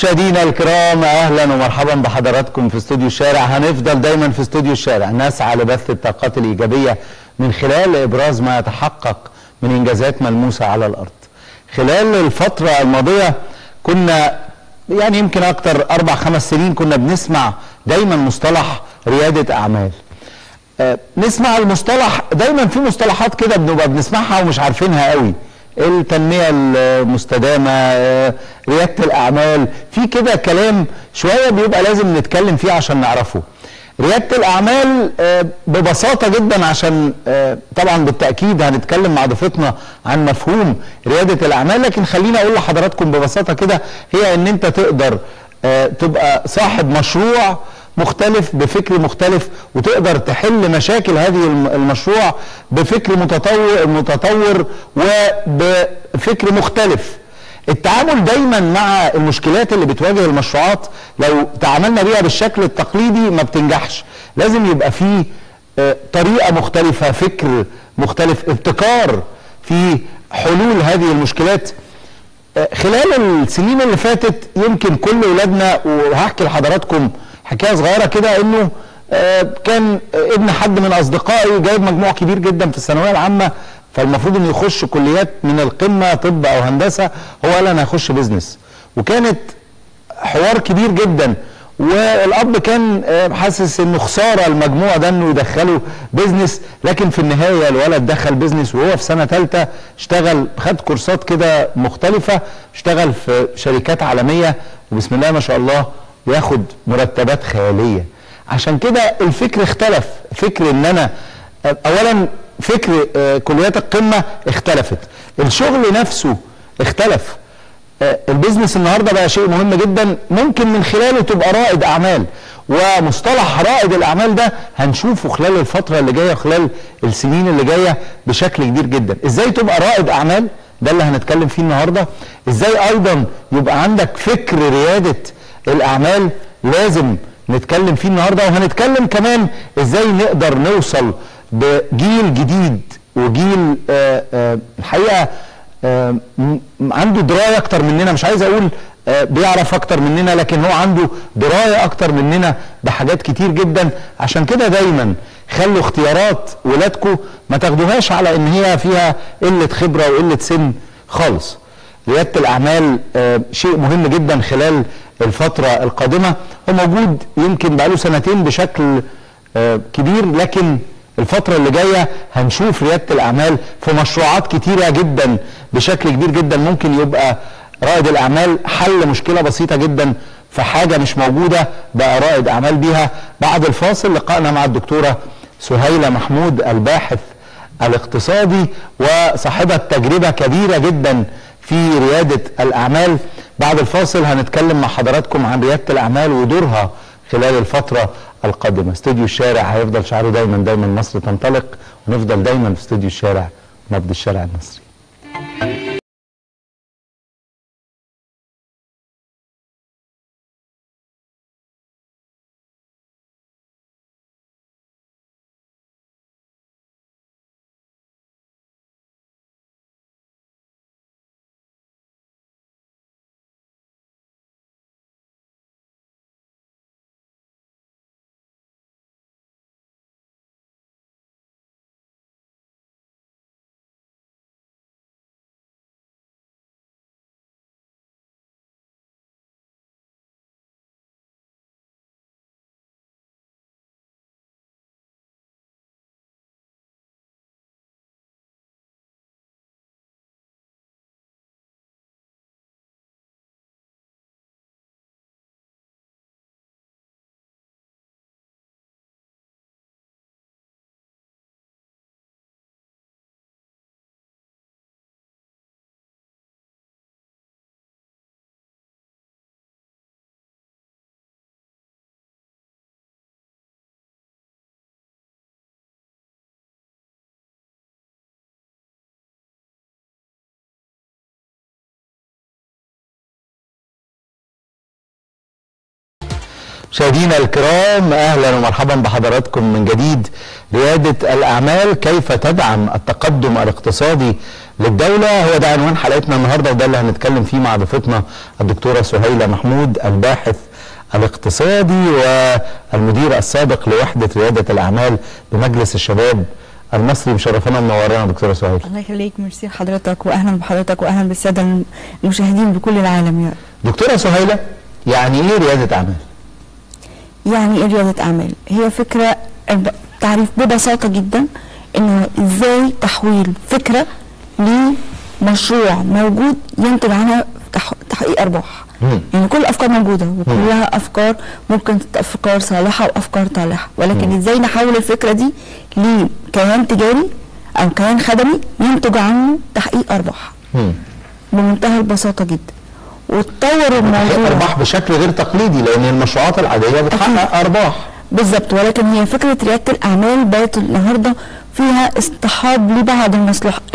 مشاهدينا الكرام، اهلا ومرحبا بحضراتكم في استوديو الشارع. هنفضل دايما في استوديو الشارع نسعى لبث الطاقات الايجابيه من خلال ابراز ما يتحقق من انجازات ملموسه على الارض. خلال الفتره الماضيه كنا يعني يمكن اكتر 4-5 سنين كنا بنسمع دايما مصطلح رياده اعمال. نسمع المصطلح دايما، في مصطلحات كده بنبقى بنسمعها ومش عارفينها قوي، التنمية المستدامة، ريادة الأعمال، في كده كلام شوية بيبقى لازم نتكلم فيه عشان نعرفه. ريادة الأعمال ببساطة جدا، عشان طبعا بالتأكيد هنتكلم مع ضيفتنا عن مفهوم ريادة الأعمال، لكن خلينا أقول لحضراتكم ببساطة كده، هي إن أنت تقدر تبقى صاحب مشروع مختلف بفكر مختلف، وتقدر تحل مشاكل هذه المشروع بفكر متطور وبفكر مختلف. التعامل دايما مع المشكلات اللي بتواجه المشروعات، لو تعاملنا بيها بالشكل التقليدي ما بتنجحش، لازم يبقى فيه طريقة مختلفة، فكر مختلف، ابتكار في حلول هذه المشكلات. خلال السنين اللي فاتت يمكن كل ولادنا، وهحكي لحضراتكم حكايه صغيره كده، انه كان ابن حد من اصدقائي جايب مجموع كبير جدا في الثانويه العامه، فالمفروض انه يخش كليات من القمه، طب او هندسه، هو قال انا هخش بيزنس، وكانت حوار كبير جدا، والاب كان حاسس انه خساره المجموع ده انه يدخله بيزنس، لكن في النهايه الولد دخل بيزنس، وهو في سنه ثالثه اشتغل، خد كورسات كده مختلفه، اشتغل في شركات عالميه، وبسم الله ما شاء الله ياخد مرتبات خياليه. عشان كده الفكر اختلف، فكر ان انا اولا فكر كليات القمه اختلفت، الشغل نفسه اختلف، البيزنس النهارده بقى شيء مهم جدا ممكن من خلاله تبقى رائد اعمال. ومصطلح رائد الاعمال ده هنشوفه خلال الفتره اللي جايه، خلال السنين اللي جايه بشكل كبير جدا. ازاي تبقى رائد اعمال؟ ده اللي هنتكلم فيه النهارده. ازاي ايضا يبقى عندك فكر رياده الأعمال؟ لازم نتكلم فيه النهارده. وهنتكلم كمان إزاي نقدر نوصل بجيل جديد، وجيل الحقيقة عنده دراية أكتر مننا، مش عايز أقول بيعرف أكتر مننا، لكن هو عنده دراية أكتر مننا بحاجات كتير جدا. عشان كده دايما خلوا اختيارات ولادكم ما تاخدوهاش على إن هي فيها قلة خبرة وقلة سن خالص. ريادة الأعمال شيء مهم جدا خلال الفترة القادمة، هو موجود يمكن بقاله 2 سنين بشكل كبير، لكن الفترة اللي جاية هنشوف ريادة الأعمال في مشروعات كتيرة جدا بشكل كبير جدا. ممكن يبقى رائد الأعمال حل مشكلة بسيطة جدا في حاجة مش موجودة، بقى رائد أعمال بيها. بعد الفاصل لقائنا مع الدكتورة سهيلة محمود، الباحث الاقتصادي وصاحبة تجربة كبيرة جدا في ريادة الأعمال. بعد الفاصل هنتكلم مع حضراتكم عن ريادة الأعمال ودورها خلال الفترة القادمة. استوديو الشارع هيفضل شعاره دايما دايما مصر تنطلق، ونفضل دايما في استوديو الشارع، نبض الشارع المصري. مشاهدينا الكرام، اهلا ومرحبا بحضراتكم من جديد. ريادة الاعمال، كيف تدعم التقدم الاقتصادي للدولة. هو ده عنوان حلقتنا النهاردة، وده اللي هنتكلم فيه مع ضيفتنا الدكتورة سهيلة محمود، الباحث الاقتصادي والمدير السابق لوحدة ريادة الأعمال بمجلس الشباب المصري. مشرفانا منورانا دكتورة سهيلة. الله يخليك، ميرسي لحضرتك واهلا بحضرتك واهلا بالسادة المشاهدين بكل العالم. يعني دكتورة سهيلة، يعني ايه ريادة أعمال؟ يعني ايه ريادة أعمال؟ هي فكرة، تعريف ببساطة جدا، انه ازاي تحويل فكرة لمشروع موجود ينتج عنها تحقيق ارباح. يعني كل الافكار موجوده وكلها افكار، ممكن افكار صالحه وافكار طالحه، ولكن ازاي نحول الفكره دي لكيان تجاري او كيان خدمي ينتج عنه تحقيق ارباح بمنتهى البساطه جدا. وتطور الموضوع ارباح بشكل غير تقليدي، لان المشروعات العاديه بتحقق ارباح. بالظبط، ولكن هي فكره رياده الاعمال بقت النهارده فيها اصطحاب لبعض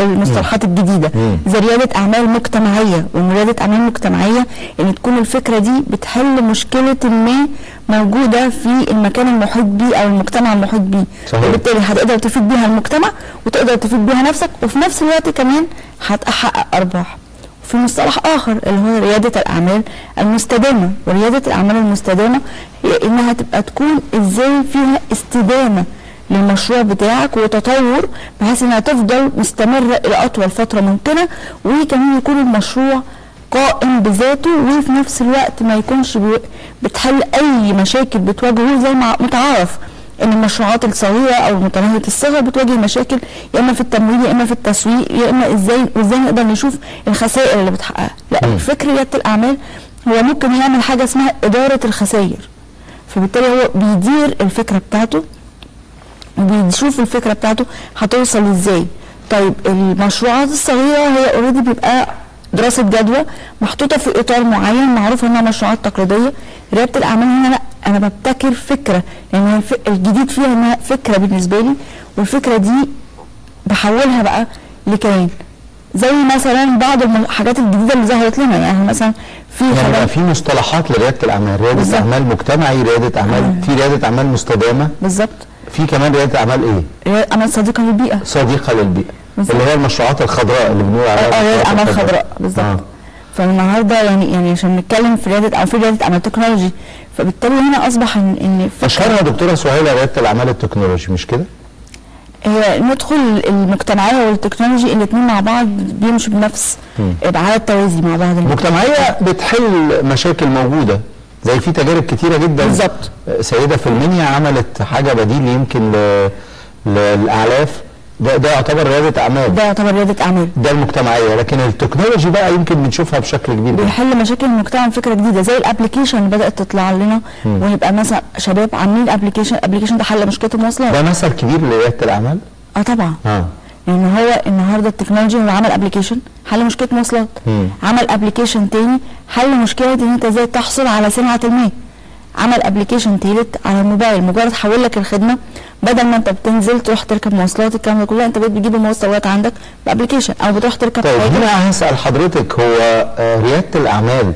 المصطلحات الجديده، زي رياده اعمال مجتمعيه. ورياده اعمال مجتمعيه ان تكون الفكره دي بتحل مشكله ما موجوده في المكان المحيط بيه او المجتمع المحيط بيه، وبالتالي هتقدر تفيد بيها المجتمع وتقدر تفيد بيها نفسك، وفي نفس الوقت كمان هتحقق ارباح. في مصطلح آخر اللي هو ريادة الأعمال المستدامة، وريادة الأعمال المستدامة هي إنها تبقى تكون إزاي فيها استدامة للمشروع بتاعك وتطور، بحيث إنها تفضل مستمرة إلى أطول فترة ممكنة، وكمان يكون المشروع قائم بذاته، وفي نفس الوقت ما يكونش بتحل أي مشاكل بتواجهه، زي ما متعارف إن المشروعات الصغيرة أو متناهية الصغر بتواجه مشاكل، يا إما في التمويل يا إما في التسويق، يا إما إزاي نقدر نشوف الخسائر اللي بتحققها. لا، فكر ريادة الأعمال هو ممكن يعمل حاجة اسمها إدارة الخسائر، فبالتالي هو بيدير الفكرة بتاعته وبيشوف الفكرة بتاعته هتوصل إزاي. طيب المشروعات الصغيرة هي أوريدي بيبقى دراسة جدوى محطوطة في إطار معين، معروف إنها مشروعات تقليدية. ريادة الأعمال هنا لا، أنا ببتكر فكرة، لأن الجديد فيها إنها فكرة بالنسبة لي، والفكرة دي بحولها بقى لكيان. زي مثلا بعض الحاجات الجديدة اللي ظهرت لنا، يعني مثلا في يعني في مصطلحات لريادة الأعمال، ريادة أعمال مجتمعي، ريادة أعمال في ريادة أعمال مستدامة. بالظبط. في كمان ريادة أعمال إيه؟ ريادة أعمال صديقة للبيئة. صديقة للبيئة، اللي هي المشروعات الخضراء اللي بنقول عليها. ريادة أعمال خضراء، بالظبط. فالنهارده يعني عشان نتكلم في رياده، او في رياده اعمال تكنولوجي، فبالتالي هنا اصبح ان اشهرها دكتوره سهيلة رياده الاعمال التكنولوجي، مش كده؟ هي ندخل المجتمعيه والتكنولوجي، الاثنين مع بعض بيمشوا بنفس ابعاد التوازي مع بعض. المجتمعيه بتحل مشاكل موجوده، زي في تجارب كتيره جدا. بالظبط. سيده في المنيا عملت حاجه بديل يمكن للاعلاف، ده يعتبر ريادة أعمال. ده يعتبر ريادة أعمال، ده المجتمعية. لكن التكنولوجي بقى يمكن بنشوفها بشكل كبير، بيحل مشاكل المجتمع بفكرة جديدة، زي الأبلكيشن اللي بدأت تطلع لنا، ونبقى مثلا شباب عاملين أبلكيشن، الأبلكيشن ده حل مشكلة المواصلات. ده مثل كبير لريادة الأعمال؟ أه طبعا. لأن هو النهارده التكنولوجي هو عمل أبلكيشن حل مشكلة مواصلات، عمل أبلكيشن تاني حل مشكلة إن أنت إزاي تحصل على سمعة ما، عمل ابلكيشن تالت على الموبايل مجرد حول لك الخدمه، بدل ما انت بتنزل تروح تركب مواصلات الكلام ده كله، انت بتجيب المواصلات عندك بابلكيشن او بتروح تركب. طيب هنا هسال حضرتك، هو رياده الاعمال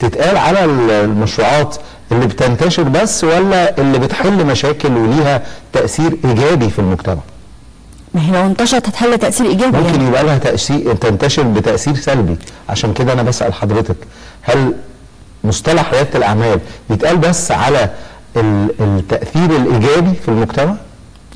تتقال على المشروعات اللي بتنتشر بس، ولا اللي بتحل مشاكل وليها تاثير ايجابي في المجتمع؟ ما هي لو انتشرت هتحل تاثير ايجابي، ممكن يعني يبقى لها تاثير، تنتشر بتاثير سلبي. عشان كده انا بسال حضرتك، هل مصطلح ريادة الأعمال بيتقال بس على التأثير الإيجابي في المجتمع؟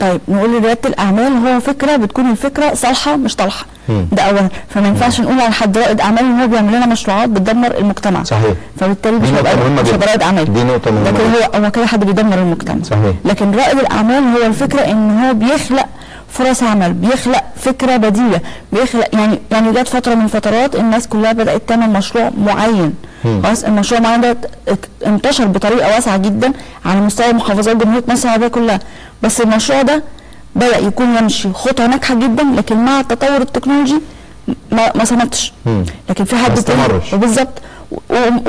طيب نقول ريادة الأعمال هو فكرة بتكون الفكرة صالحة مش طالحة، ده أولا، فما ينفعش نقول على حد رائد أعمال إن هو بيعمل لنا مشروعات بتدمر المجتمع. صحيح. فبالتالي مش هيبقى رائد أعمال. دي نقطة مهمة. لكن هو كده حد بيدمر المجتمع. صحيح. لكن رائد الأعمال هو الفكرة إن هو بيخلق فرص عمل، بيخلق فكرة بديلة، بيخلق يعني جت فترة من فترات الناس كلها بدأت تعمل مشروع معين، خلاص المشروع معين ده انتشر بطريقة واسعة جدا على مستوى محافظات جمهورية مصر العربية كلها، بس المشروع ده بدأ يكون يمشي خطوة ناجحة جدا، لكن مع التطور التكنولوجي ما صمتش، لكن في حد تاني بالظبط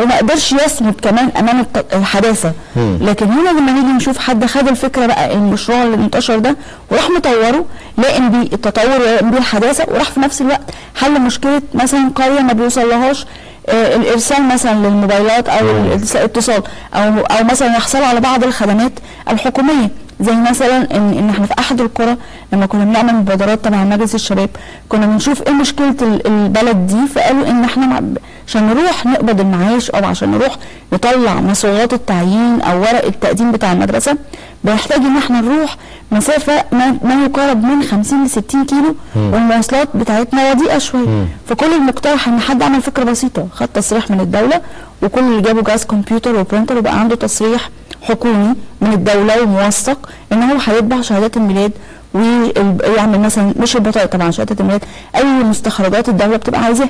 وما قدرش يصمد كمان امام الحداثه. لكن هنا لما نيجي نشوف حد خد الفكره بقى، المشروع اللي انتشر ده وراح مطوره، لائم بيه التطور ولائم بيه الحداثه، وراح في نفس الوقت حل مشكله مثلا قريه ما بيوصلهاش الارسال مثلا للموبايلات او الاتصال، او مثلا يحصلوا على بعض الخدمات الحكوميه، زي مثلا ان احنا في احد القرى لما كنا بنعمل مبادرات تبع مجلس الشباب كنا بنشوف ايه مشكله البلد دي، فقالوا ان احنا عشان نروح نقبض المعاش او عشان نروح نطلع مصريات التعيين او ورق التقديم بتاع المدرسه بنحتاج ان احنا نروح مسافه ما يقارب من 50 ل 60 كيلو والمواصلات بتاعتنا رديئه شويه. فكل المقترح ان حد عمل فكره بسيطه، خد تصريح من الدوله وكل اللي جابوا جهاز كمبيوتر وبرنتر وبقى عنده تصريح حكومي من الدوله وموثق ان هو هيطبع شهادات الميلاد ويعمل مثلا مش البطاقه طبعا، شهادات الميلاد اي مستخرجات الدوله بتبقى عايزاها،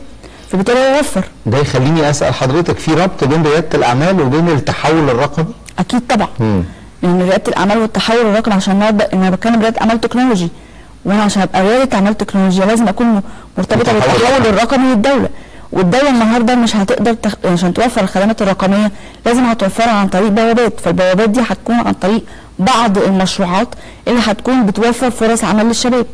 فبالتالي يوفر. ده يخليني اسال حضرتك، في ربط بين رياده الاعمال وبين التحول الرقمي؟ اكيد طبعا. لان رياده الاعمال والتحول الرقمي، عشان انا بتكلم رياده اعمال تكنولوجي، وانا عشان ابقى رياده اعمال تكنولوجيا لازم اكون مرتبطه بالتحول الرقمي للدوله، والدوله النهارده مش هتقدر عشان توفر الخدمات الرقميه لازم هتوفرها عن طريق بوابات، فالبوابات دي هتكون عن طريق بعض المشروعات اللي هتكون بتوفر فرص عمل للشباب.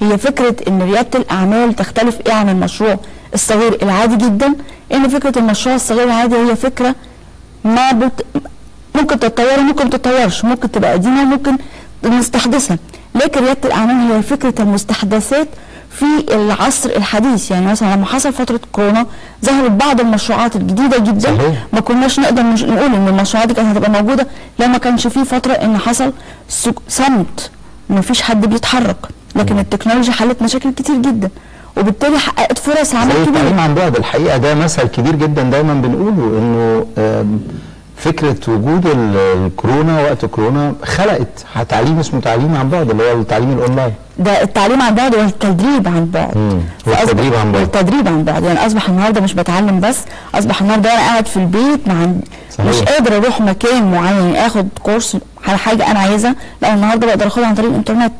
هي فكره ان رياده الاعمال تختلف ايه عن المشروع الصغير العادي جدا؟ ان فكره المشروع الصغير العادي هي فكره ما ممكن تتطور وممكن تتطورش، ممكن تبقى قديمه وممكن نستحدثها، لكن رياده الاعمال هي فكره المستحدثات في العصر الحديث. يعني مثلا لما حصل فتره كورونا ظهرت بعض المشروعات الجديده جدا ما كناش نقدر نقول ان المشروعات دي كانت هتبقى موجوده لما كانش في فتره ان حصل صمت ما فيش حد بيتحرك، لكن التكنولوجيا حلت مشاكل كتير جدا وبالتالي حققت فرص عمل كبيره. التعليم عن بعد الحقيقه ده مثل كبير جدا دايما بنقوله، انه فكره وجود الكورونا وقت كورونا خلقت تعليم اسمه تعليم عن بعد، اللي هو التعليم الاونلاين. ده التعليم عن بعد والتدريب عن بعد. والتدريب عن بعد. والتدريب عن بعد، يعني اصبح النهارده مش بتعلم بس، اصبح النهارده انا قاعد في البيت مش قادر اروح مكان معين اخد كورس على حاجه انا عايزها، لا النهارده بقدر اخدها عن طريق الانترنت.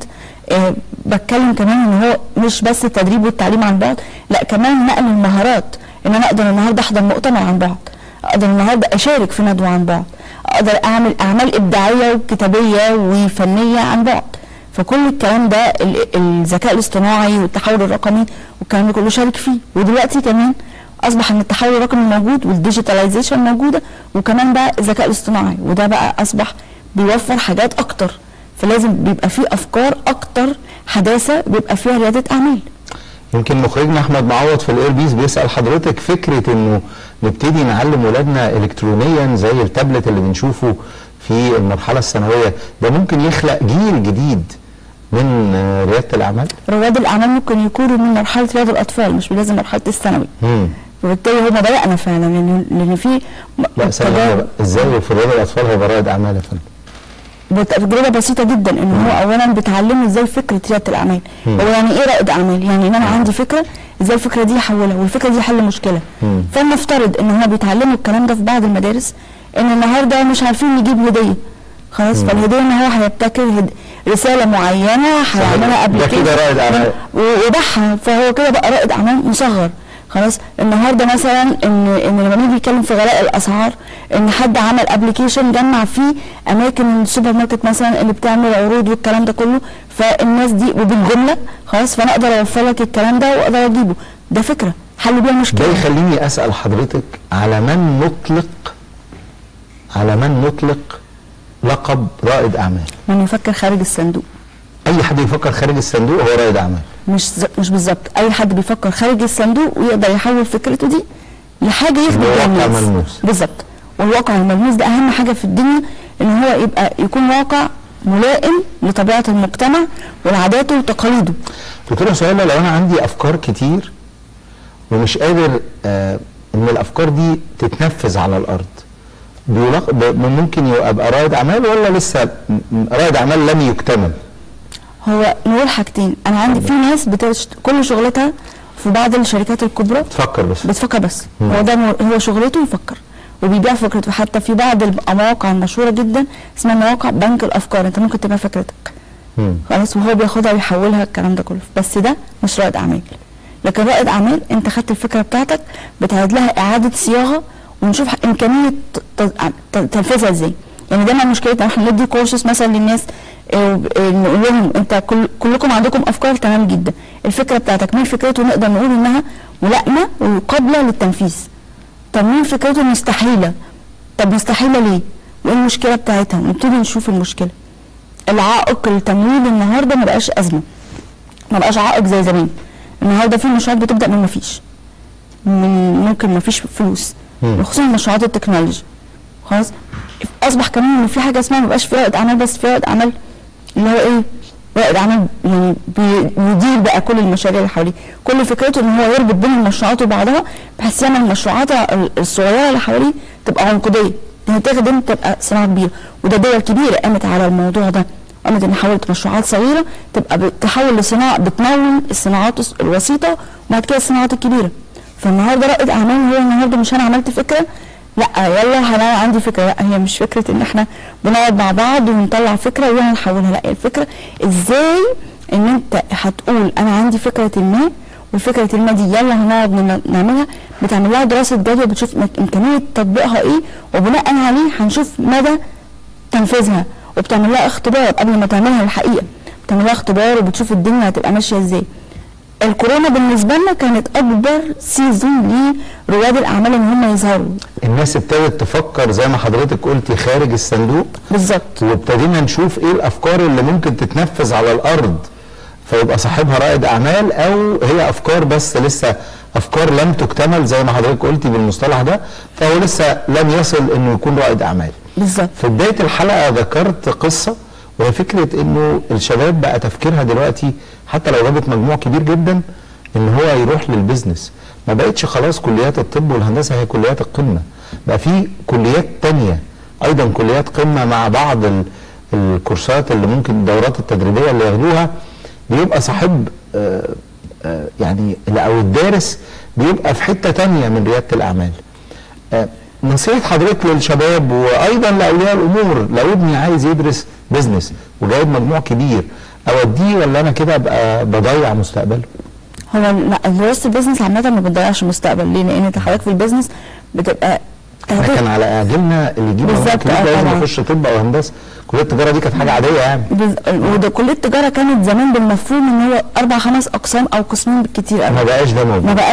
بتكلم كمان ان هو مش بس التدريب والتعليم عن بعد، لا كمان نقل المهارات، ان انا اقدر النهارده احضر مؤتمر عن بعد، اقدر النهارده اشارك في ندوه عن بعد، اقدر اعمل اعمال ابداعيه وكتابيه وفنيه عن بعد. فكل الكلام ده الذكاء الاصطناعي والتحول الرقمي والكلام ده كله شارك فيه. ودلوقتي كمان اصبح ان التحول الرقمي موجود والديجيتاليزيشن موجوده، وكمان بقى الذكاء الاصطناعي، وده بقى اصبح بيوفر حاجات اكتر، فلازم بيبقى فيه افكار اكتر حداثه بيبقى فيها رياده اعمال. يمكن مخرجنا احمد معوض في الايربيس بيسال حضرتك فكره انه نبتدي نعلم ولادنا الكترونيا زي التابلت اللي بنشوفه في المرحله الثانويه، ده ممكن يخلق جيل جديد من رياده الاعمال؟ رواد الاعمال ممكن يكونوا من مرحله رياض الاطفال، مش لازم مرحله الثانوي. وبالتالي هما بدانا فعلا لان في لا ثانيه ازاي في رياض الاطفال هيبقى رائد اعمال يا فندم؟ بتجربه بسيطه جدا ان هو اولا بتعلمه ازاي فكره رياده الاعمال، هو يعني ايه رائد اعمال؟ يعني ان انا عندي فكره ازاي الفكره دي احولها والفكره دي حل مشكله. فلنفترض ان هما بيتعلموا الكلام ده في بعض المدارس، ان النهارده مش عارفين نجيب هديه خلاص، فالهديه ان هو هيبتكر رساله معينه هيعملها قبل كده رائد اعمال وبيبيعها، فهو كده بقى رائد اعمال مصغر خلاص. النهارده مثلا ان لما نيجي نتكلم في غلاء الاسعار، ان حد عمل ابلكيشن جمع فيه اماكن السوبر ماركت مثلا اللي بتعمل عروض والكلام ده كله، فالناس دي وبالجمله خلاص، فانا اقدر اوفر لك الكلام ده واقدر اجيبه، ده فكره حل بيها مشكله. ده يخليني اسال حضرتك، على من نطلق لقب رائد اعمال؟ من يفكر خارج الصندوق. اي حد يفكر خارج الصندوق هو رائد اعمال. مش بالظبط، اي حد بيفكر خارج الصندوق ويقدر يحول فكرته دي لحاجه يخدم بيها الناس. بالظبط، والواقع الملموس ده اهم حاجه في الدنيا، ان هو يكون واقع ملائم لطبيعه المجتمع ولعاداته وتقاليده. دكتوره سهيلة، لو انا عندي افكار كتير ومش قادر ان الافكار دي تتنفذ على الارض، ممكن ابقى رائد اعمال ولا لسه رائد اعمال لم يكتمل؟ هو نقول حاجتين، انا عندي في ناس كل شغلتها في بعض الشركات الكبرى بتفكر بس هو ده هو شغلته، يفكر وبيبيع فكرته. حتى في بعض المواقع المشهوره جدا اسمها مواقع بنك الافكار، انت ممكن تبيع فكرتك خلاص وهو بياخدها ويحولها الكلام ده كله، بس ده مش رائد اعمال. لكن رائد اعمال انت خدت الفكره بتاعتك بتعيد لها اعاده صياغه ونشوف امكانيه تنفيذها ازاي. يعني دايما مشكلتنا احنا ندي كورسز مثلا للناس نقول لهم انت كلكم عندكم افكار تمام جدا، الفكره بتاعتك مين فكرته نقدر نقول انها ملائمه وقابله للتنفيذ. طب مين فكرته مستحيله؟ طب مستحيله ليه؟ وايه المشكله بتاعتها؟ ونبتدي نشوف المشكله. العائق التمويل النهارده ما بقاش ازمه، ما بقاش عائق زي زمان. النهارده في مشروعات بتبدا من ما فيش، من ممكن ما فيش فلوس، وخصوصا مشروعات التكنولوجي. خلاص اصبح كمان ان في حاجه اسمها ما بقاش في رائد اعمال بس، في رائد اعمال اللي هو ايه؟ رائد اعمال يعني بيدير بقى كل المشاريع اللي حواليه، كل فكرته ان هو يربط بين المشروعات وبعضها بحيث يعمل المشروعات الصغيره اللي حواليه تبقى عنقوديه، هتخدم تبقى صناعه كبيره. وده دول كبيره قامت على الموضوع ده، قامت ان حولت مشروعات صغيره تبقى بتحول لصناعه بتنوم الصناعات الوسيطه وبعد كده الصناعات الكبيره. فالنهارده رائد اعمال هو النهارده مش انا عملت فكره، لا يلا انا عندي فكره، لا هي مش فكره ان احنا بنقعد مع بعض ونطلع فكره ويلا نحولها، لا الفكره ازاي ان انت هتقول انا عندي فكره ما، والفكره ما دي يلا هنقعد نعملها، بتعمل لها دراسه جدوى بتشوف امكانيه تطبيقها ايه، وبناء عليه هنشوف مدى تنفيذها، وبتعمل لها اختبار قبل ما تعملها الحقيقه، بتعمل لها اختبار وبتشوف الدنيا هتبقى ماشيه ازاي. الكورونا بالنسبه لنا كانت اكبر سيزون لرواد الاعمال ان هم يظهروا. الناس ابتدت تفكر زي ما حضرتك قلتي خارج الصندوق. بالظبط. وابتدينا نشوف ايه الافكار اللي ممكن تتنفذ على الارض، فيبقى صاحبها رائد اعمال او هي افكار بس لسه افكار لم تكتمل زي ما حضرتك قلتي بالمصطلح ده، فهو لسه لم يصل انه يكون رائد اعمال. بالظبط. في بدايه الحلقه ذكرت قصه، وهي فكره انه الشباب بقى تفكيرها دلوقتي حتى لو جابت مجموع كبير جدا ان هو يروح للبيزنس، ما بقتش خلاص كليات الطب والهندسه هي كليات القمه، بقى في كليات ثانيه ايضا كليات قمه مع بعض الكورسات اللي ممكن الدورات التدريبيه اللي ياخدوها، بيبقى صاحب يعني او الدارس بيبقى في حته ثانيه من رياده الاعمال. نصيحه حضرتك للشباب وايضا لاولياء الامور، لو ابني عايز يدرس بزنس وجايب مجموع كبير اوديه ولا انا كده ابقى بضيع مستقبله؟ هو لا دراسه البزنس عامه ما بتضيعش مستقبل. ليه؟ لان انت حضرتك في البزنس بتبقى كان على اعجلنا اللي يجيب بالظبط لازم يخش طب او هندسه، كليه التجاره دي كانت حاجه عاديه يعني. وده كليه التجاره كانت زمان بالمفهوم ان هو 4-5 اقسام او قسمين بالكتير قوي. ما بقاش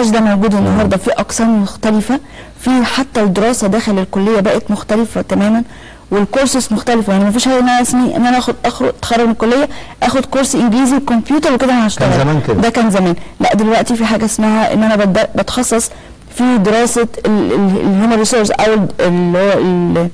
ده موجود. النهارده في اقسام مختلفه، في حتى الدراسه داخل الكليه بقت مختلفه تماما، والكورسز مختلفه، يعني ما فيش حاجه انا اسمي ان انا اتخرج من الكليه اخد كورس انجليزي وكمبيوتر وكده انا هشتغل. كان زمان كده. ده كان زمان، لا دلوقتي في حاجه اسمها ان انا بتخصص في دراسه الهيومن ريسورس او اللي هو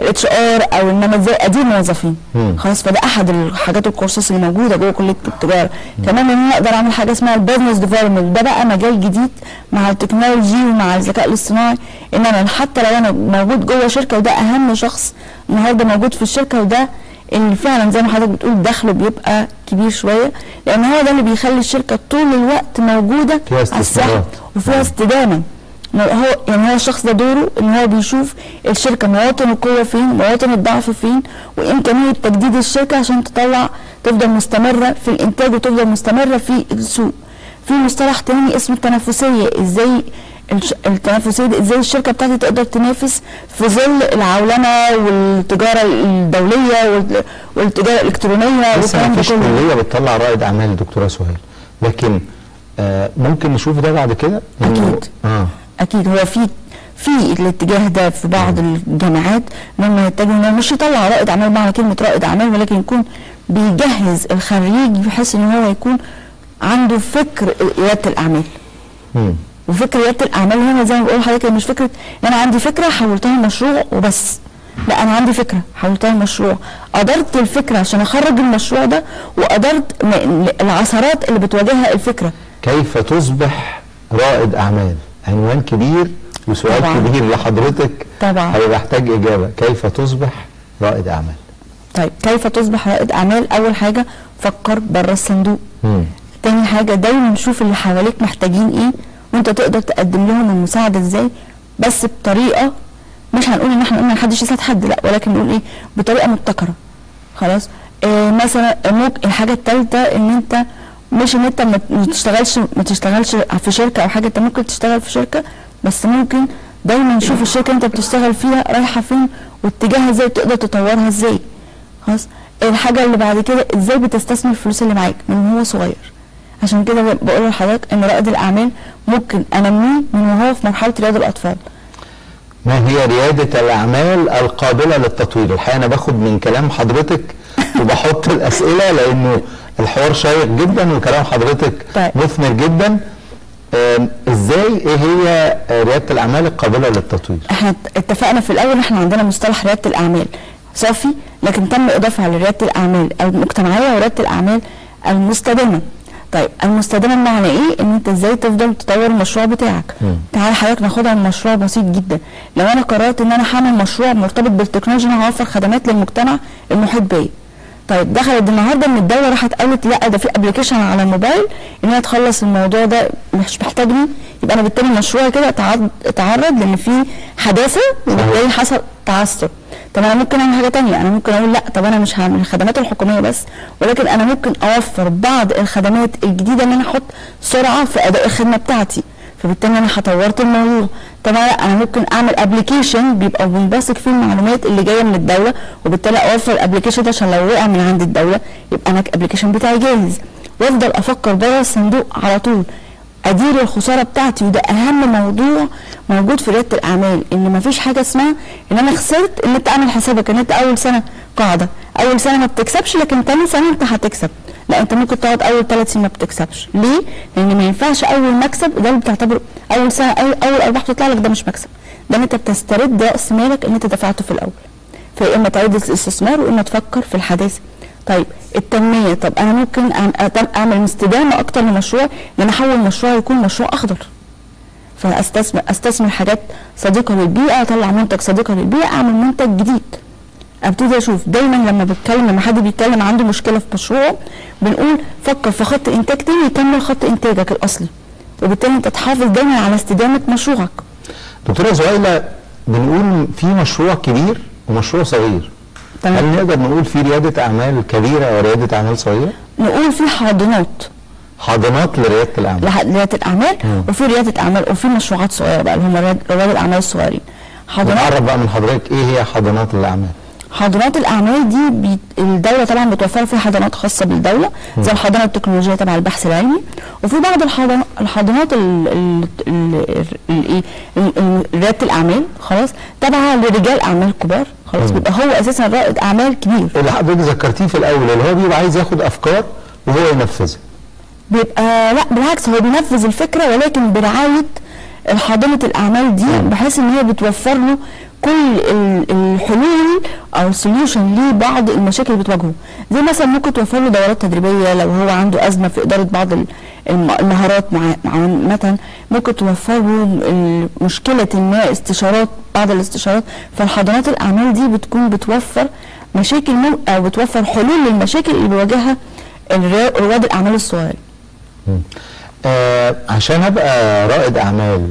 الاتش ار او انما ازاي ادير موظفين. خلاص فده احد الحاجات الكورسات اللي موجوده جوه كليه التجاره. كمان ان انا اقدر اعمل حاجه اسمها البزنس ديفلوبمنت، ده بقى مجال جديد مع التكنولوجي ومع الذكاء الاصطناعي، ان انا حتى لو انا موجود جوه شركه وده اهم شخص النهارده موجود في الشركه، وده اللي فعلا زي ما حضرتك بتقول دخله بيبقى كبير شويه، لان هو ده اللي بيخلي الشركه طول الوقت موجوده على الساحه وفيها استدامه. هو يعني هو الشخص ده دوره ان هو بيشوف الشركه مواطن القوه فين، مواطن الضعف فين، وامكانيه تجديد الشركه عشان تطلع تفضل مستمره في الانتاج وتفضل مستمره في السوق. في مصطلح تاني اسمه التنافسيه، ازاي التنافسيه دي ازاي الشركه بتاعتي تقدر تنافس في ظل العولمه والتجاره الدوليه والتجاره الالكترونيه. لسه مفيش كليه بتطلع رائد اعمال دكتوره سهيل، لكن ممكن نشوف ده بعد كده. اكيد اكيد هو في الاتجاه ده في بعض الجامعات ان هم يتجهوا ان مش يطلع رائد اعمال معنى كلمه رائد اعمال، ولكن يكون بيجهز الخريج بحيث ان هو يكون عنده فكر رياده الاعمال. وفكر رياده الاعمال هنا زي ما بقول لحضرتك مش فكره ان انا عندي فكره حولتها لمشروع وبس، لا انا عندي فكره حولتها لمشروع، قدرت الفكره عشان اخرج المشروع ده، وقدرت العثرات اللي بتواجهها الفكره. كيف تصبح رائد اعمال؟ عنوان كبير وسؤال طبعاً كبير لحضرتك طبعا هيبقى محتاج اجابه. كيف تصبح رائد اعمال؟ طيب كيف تصبح رائد اعمال؟ اول حاجه فكر بره الصندوق. تاني حاجه دايما شوف اللي حواليك محتاجين ايه وانت تقدر تقدم لهم المساعده ازاي، بس بطريقه مش هنقول ان احنا قلنا محدش يساعد حد، لا ولكن نقول ايه بطريقه مبتكره. خلاص مثلا الحاجه الثالثه ان انت مش ان انت ما تشتغلش في شركه او حاجه، انت ممكن تشتغل في شركه بس ممكن دايما شوف الشركه انت بتشتغل فيها رايحه فين واتجاهها ازاي تقدر تطورها ازاي. خلاص الحاجه اللي بعد كده ازاي بتستثمر الفلوس اللي معاك من وهو صغير. عشان كده بقول لحضرتك ان رائد الاعمال ممكن انميه من وهو في مرحله رياده الاطفال. ما هي رياده الاعمال القابله للتطوير؟ الحقيقه انا باخد من كلام حضرتك وبحط الاسئله لانه الحوار شيق جدا وكلام حضرتك مثمر جدا. ازاي ايه هي رياده الاعمال القابله للتطوير؟ احنا اتفقنا في الاول احنا عندنا مصطلح رياده الاعمال صافي، لكن تم اضافه لرياده الاعمال المجتمعيه ورياده الاعمال المستدامه. طيب المستدامه بمعنى ايه؟ ان انت ازاي تفضل تطور المشروع بتاعك. تعال حضرتك ناخدها المشروع بسيط جدا، لو انا قررت ان انا هعمل مشروع مرتبط بالتكنولوجيا انا هوفر خدمات للمجتمع المحيط بيا. طيب دخلت النهارده ان الدوله راحت قالت لا ده في ابلكيشن على الموبايل ان هي تخلص الموضوع ده مش محتاجني، يبقى انا بالتالي مشروعي كده اتعرض لان في حداثه وبالتالي حصل تعثر. طب انا ممكن اعمل حاجه ثانيه، انا ممكن اقول لا طب انا مش هعمل الخدمات الحكوميه بس، ولكن انا ممكن اوفر بعض الخدمات الجديده ان انا احط سرعه في اداء الخدمه بتاعتي، فبالتالي انا هطورت الموضوع. طبعا انا ممكن اعمل ابلكيشن بيبقى بنبثق فيه المعلومات اللي جايه من الدوله، وبالتالي اوفر الابلكيشن ده عشان لو وقع من عند الدوله يبقى انا الابلكيشن بتاعي جاهز، وافضل افكر بره الصندوق على طول ادير الخساره بتاعتي. وده اهم موضوع موجود في رياده الاعمال، ان مفيش حاجه اسمها ان انا خسرت، ان انت اعمل حسابك ان انت اول سنه قاعده، اول سنه ما بتكسبش لكن ثاني سنه انت هتكسب. لا انت ممكن تقعد اول 3 سنين ما بتكسبش، ليه؟ لان ما ينفعش اول مكسب ده اللي بتعتبره اول سنه اول ارباح تطلع لك، ده مش مكسب، ده انت بتسترد راس مالك ان انت دفعته في الاول. فيا اما تعيد الاستثمار واما تفكر في الحداثه. طيب التنميه، طب انا ممكن اعمل استدامه اكتر لمشروع ان انا احول مشروع يكون مشروع اخضر. فاستثمر حاجات صديقه للبيئه، اطلع منتج صديقه للبيئه، اعمل منتج جديد. ابتدي اشوف دايما لما حد بيتكلم عنده مشكله في مشروعه بنقول فكر في خط انتاج تاني يكمل خط انتاجك الاصلي، وبالتالي انت تحافظ دايما على استدامه مشروعك. دكتوره سهيلة، بنقول في مشروع كبير ومشروع صغير. تمام. هل نقدر نقول في رياده اعمال كبيره ورياده اعمال صغيره؟ نقول في حاضنات لرياده الاعمال. لرياده الاعمال وفي رياده اعمال وفي مشروعات صغيره بقى اللي هم رواد الاعمال الصغيرين. نعرف بقى من حضرتك ايه هي حاضنات الاعمال؟ حاضنات الاعمال دي الدوله طبعا بتوفر فيها حاضنات خاصه بالدوله زي الحاضنه التكنولوجيه تبع البحث العلمي، وفي بعض الحاضنات رياده الاعمال خلاص تبع لرجال اعمال كبار خلاص، بيبقى هو اساسا رائد اعمال كبير اللي حضرتك ذكرتيه في الاول، اللي هو بيبقى عايز ياخد افكار وهو ينفذها. بيبقى لا بالعكس هو بينفذ الفكره ولكن برعايه حاضنه الاعمال دي بحيث ان هي بتوفر له كل الحلول او السوليوشن لبعض المشاكل اللي بتواجهه، زي مثلا ممكن توفر له دورات تدريبيه لو هو عنده ازمه في اداره بعض المهارات عامه، ممكن توفر له مشكله ما استشارات بعض الاستشارات. فالحاضنات الاعمال دي بتكون بتوفر مشاكل او بتوفر حلول للمشاكل اللي بيواجهها رواد الاعمال الصغيره. عشان ابقى رائد اعمال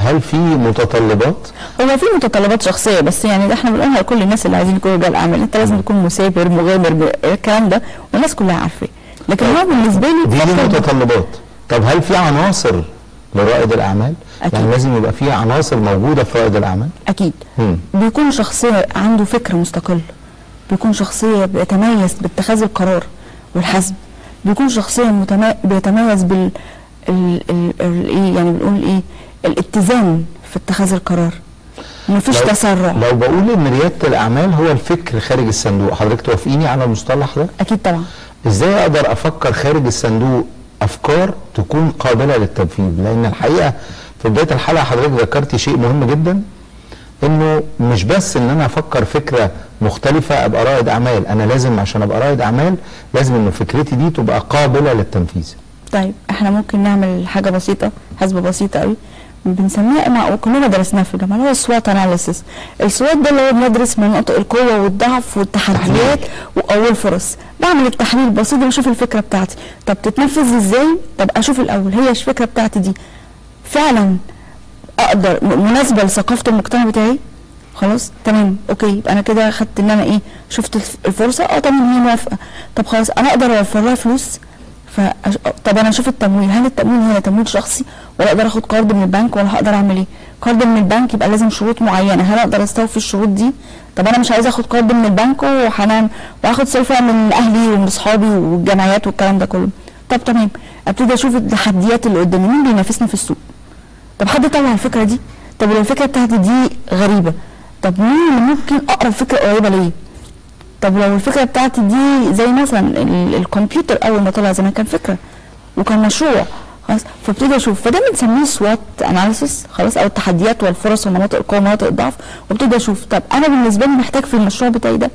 هل في متطلبات؟ هو في متطلبات شخصيه بس، يعني احنا بنقولها لكل الناس اللي عايزين يكونوا رجال اعمال، انت لازم تكون مثابر مغامر الكلام ده والناس كلها عارفاه، لكن هو بالنسبه لي دي متطلبات. طب هل في عناصر لرائد الاعمال؟ أكيد. يعني لازم يبقى في عناصر موجوده في رائد الاعمال؟ اكيد. بيكون شخصيه عنده فكر مستقل، بيكون شخصيه بيتميز باتخاذ القرار والحسم، بيكون شخصيه بيتميز بال يعني بنقول ايه الاتزان في اتخاذ القرار، مفيش تسرع. لو بقول ان رياده الاعمال هو الفكر خارج الصندوق، حضرتك توافقيني على المصطلح ده؟ اكيد طبعا. ازاي اقدر افكر خارج الصندوق افكار تكون قابله للتنفيذ؟ لان الحقيقه في بدايه الحلقه حضرتك ذكرتي شيء مهم جدا، انه مش بس ان انا افكر فكره مختلفه ابقى رائد اعمال، انا لازم عشان ابقى رائد اعمال لازم ان فكرتي دي تبقى قابله للتنفيذ. طيب احنا ممكن نعمل حاجه بسيطه، حسبه بسيطه قوي بنسميها وكلنا درسناها في الجامعه، هو السوات اناليسيس. السوات ده اللي هو بندرس مناطق القوه والضعف والتحديات واول فرص. بعمل التحليل بسيط واشوف الفكره بتاعتي، طب تتنفذ ازاي؟ طب اشوف الاول هي الفكره بتاعتي دي فعلا اقدر مناسبه لثقافه المجتمع بتاعي؟ خلاص تمام اوكي، يبقى انا كده خدت ان انا ايه؟ شفت الفرصه اه تمام هي موافقه، طب خلاص انا اقدر اوفر لها فلوس؟ طب انا اشوف التمويل، هل التمويل هنا تمويل شخصي ولا اقدر اخد قرض من البنك ولا هقدر اعمل ايه؟ قرض من البنك يبقى لازم شروط معينه، هل اقدر استوفي الشروط دي؟ طب انا مش عايز اخد قرض من البنك وهاخد سلفه من اهلي ومن اصحابي والجمعيات والكلام ده كله. طب تمام ابتدي اشوف التحديات اللي قدامي، مين بينافسنا في السوق؟ طب حد طلع الفكره دي؟ طب لو الفكره بتاعتي دي غريبه، طب مين اللي ممكن اقرب فكره قريبه ليا؟ طب لو الفكره بتاعتي دي زي مثلا الكمبيوتر اول ما طلع زمان كان فكره وكان مشروع خلاص، فابتدي اشوف، فده بنسميه سوات اناليسيس خلاص، او التحديات والفرص ومناطق القوه ومناطق الضعف، وابتدي اشوف طب انا بالنسبه لي محتاج في المشروع بتاعي ده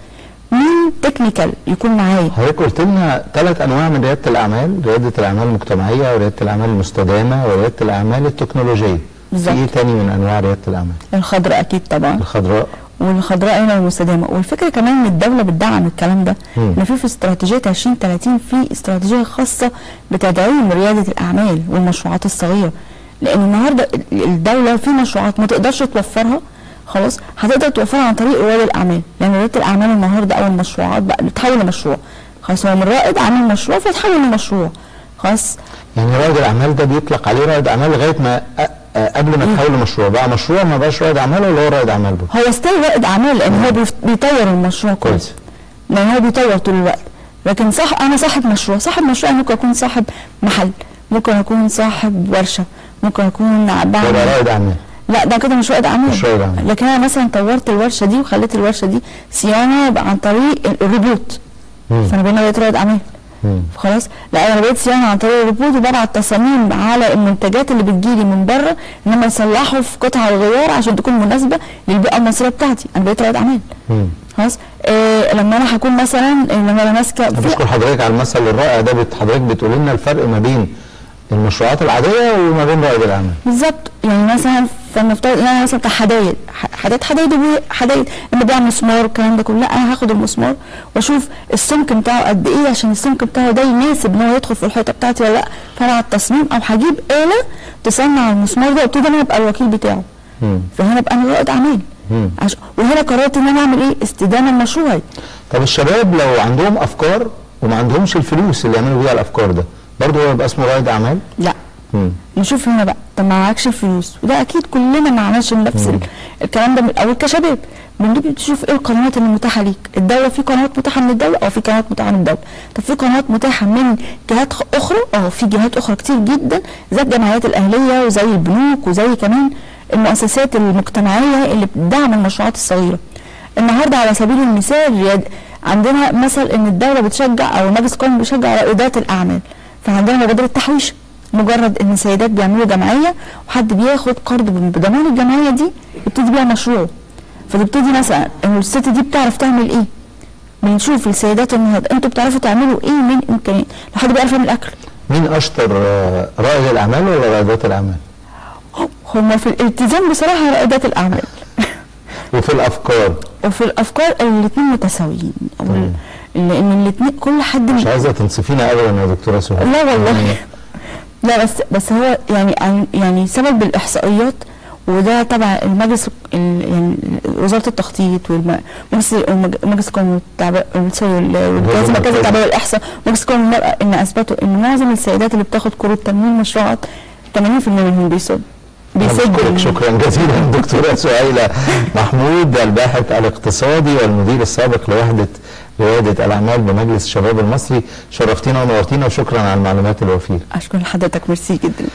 مين تكنيكال يكون معايا. حضرتك قلت لنا ثلاث انواع من رياده الاعمال، رياده الاعمال المجتمعيه ورياده الاعمال المستدامه ورياده الاعمال التكنولوجيه. بالظبط. ايه تاني من انواع رياده الاعمال؟ الخضراء اكيد طبعا. الخضراء. والخضراء هنا المستدامه، والفكره كمان ان الدوله بتدعم الكلام ده، ان في استراتيجيه 2030 في استراتيجيه خاصه بتدعيم رياده الاعمال والمشروعات الصغيره، لان النهارده الدوله في مشروعات ما تقدرش توفرها خلاص، هتقدر توفرها عن طريق رواد الاعمال، لان رواد الاعمال النهارده او المشروعات بقى بتتحول لمشروع، خلاص هو من رائد عامل مشروع فيتحول لمشروع خلاص. يعني رائد الاعمال ده بيطلق عليه رائد اعمال لغايه ما قبل ما تحول لمشروع، بقى مشروع ما بقاش رائد اعمال ولا هو رائد اعمال برضه؟ هو ستيل رائد اعمال لان هو بيطور المشروع كويس، لان هو بيطور طول الوقت، لكن صح انا صاحب مشروع، صاحب مشروع ممكن اكون صاحب محل، ممكن اكون صاحب ورشه، ممكن اكون بعمل رائد اعمال. لا ده كده مش رائد اعمال، مش رائد اعمال، لكن انا مثلا طورت الورشه دي وخليت الورشه دي صيانه عن طريق الريبوت، فانا بقيت رائد اعمال خلاص. لا انا بقيت صيانه عن طريق الريبوت وببعت تصاميم على المنتجات اللي بتجيلي من بره ان انا اصلحه في قطع الغيار عشان تكون مناسبه للبيئه المصريه بتاعتي، انا بقيت رائد اعمال خلاص. لما انا هكون مثلا لما انا ماسكه. بشكر حضرتك على المثل الرائع ده، حضرتك بتقول لنا الفرق ما بين المشروعات العاديه وما بين رائد الاعمال. بالظبط، يعني مثلا فلنفترض ان انا مثلا بتاع حدايد، حدايد اما بيع مسمار والكلام ده كله، لا انا هاخد المسمار واشوف السمك بتاعه قد ايه، عشان السمك بتاعه ده يناسب ان هو يدخل في الحيطه بتاعتي ولا لا، فانا على التصميم او هجيب اله تصنع المسمار ده وابتدي انا ابقى الوكيل بتاعه. فهنا ابقى انا رائد اعمال، وهنا قررت ان انا اعمل ايه؟ استدامه لمشروعي. طب الشباب لو عندهم افكار وما عندهمش الفلوس اللي يعملوا بيها الافكار ده، برضه هو يبقى اسمه رائد اعمال؟ لا. نشوف هنا بقى، طب ما معكش فلوس، وده اكيد كلنا ما عملش نفس الكلام ده من الاول كشباب، بنبتدي تشوف ايه القنوات اللي متاحه ليك، الدوله في قنوات متاحه من الدوله، في قنوات متاحه من الدوله، طب في قنوات متاحه من جهات اخرى، في جهات اخرى كتير جدا زي الجمعيات الاهليه وزي البنوك وزي كمان المؤسسات المجتمعيه اللي بتدعم المشروعات الصغيره. النهارده على سبيل المثال عندنا مثل ان الدوله بتشجع او مجلس القومي بيشجع رائدات الاعمال، فعندنا مبادره التحويش، مجرد ان سيدات بيعملوا جمعيه وحد بياخد قرض بضمان الجمعيه دي يبتدي بيها مشروعه، فتبتدي مثلا ان الست دي بتعرف تعمل ايه؟ بنشوف السيدات النهارده انتوا بتعرفوا تعملوا ايه من امكانيات؟ لو حد بيعرف يعمل اكل. مين اشطر، رائد الاعمال ولا رائدات الاعمال؟ هم في الالتزام بصراحه رائدات الاعمال. وفي الافكار. وفي الافكار الاثنين متساويين. لان الاثنين كل حد مش عايزه تنصفينا ابدا يا دكتوره سهيلة. لا والله. لا بس هو يعني سبب بالاحصائيات، وده تبع المجلس يعني وزاره التخطيط والمجلس القومي والجهاز المركزي للتعبئه والاحصاء، مجلس القومي للمراه، ان اثبتوا ان معظم السيدات اللي بتاخد قروض تمويل مشروعات 80% منهم بيسد. شكرا جزيلا دكتوره سهيلة محمود، الباحث الاقتصادي والمدير السابق لوحده ريادة الأعمال بمجلس الشباب المصري، شرفتينا ونورتينا وشكرا على المعلومات الوفيرة. أشكر لحضرتك، ميرسي جدا.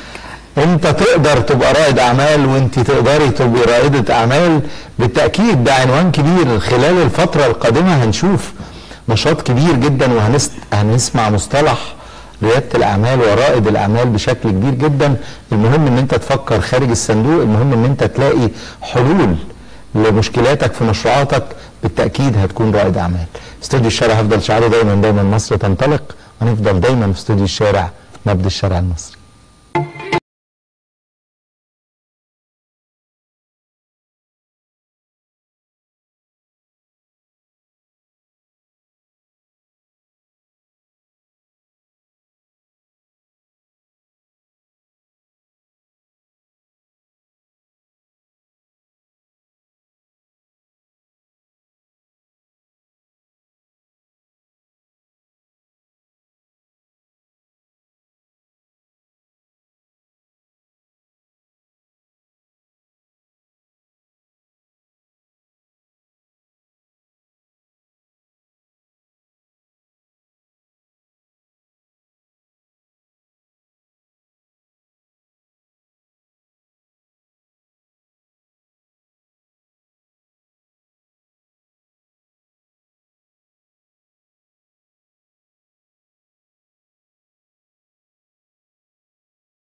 أنت تقدر تبقى رائد أعمال وأنت تقدري تبقي رائدة أعمال، بالتأكيد ده عنوان كبير. خلال الفترة القادمة هنشوف نشاط كبير جدا، وهنسمع مصطلح ريادة الأعمال ورائد الأعمال بشكل كبير جدا. المهم إن أنت تفكر خارج الصندوق، المهم إن أنت تلاقي حلول لمشكلاتك في مشروعاتك، بالتأكيد هتكون رائد أعمال. استوديو الشارع هفضل شعاره دايما مصر تنطلق، هنفضل دايما في استوديو الشارع، نبض الشارع المصري.